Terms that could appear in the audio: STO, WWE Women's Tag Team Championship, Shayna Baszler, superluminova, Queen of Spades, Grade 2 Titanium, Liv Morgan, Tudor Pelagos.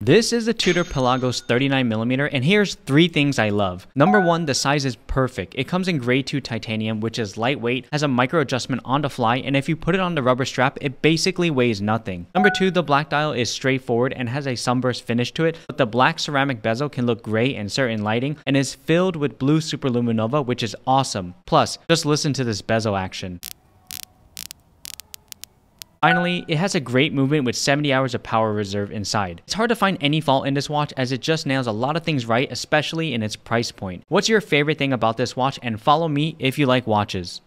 This is the Tudor Pelagos 39mm, and here's 3 things I love. Number 1, the size is perfect. It comes in Grade 2 Titanium, which is lightweight, has a micro adjustment on the fly, and if you put it on the rubber strap, it basically weighs nothing. Number 2, the black dial is straightforward and has a sunburst finish to it, but the black ceramic bezel can look gray in certain lighting and is filled with blue superluminova, which is awesome. Plus, just listen to this bezel action. Finally, it has a great movement with 70 hours of power reserve inside. It's hard to find any fault in this watch as it just nails a lot of things right, especially in its price point. What's your favorite thing about this watch? And follow me if you like watches.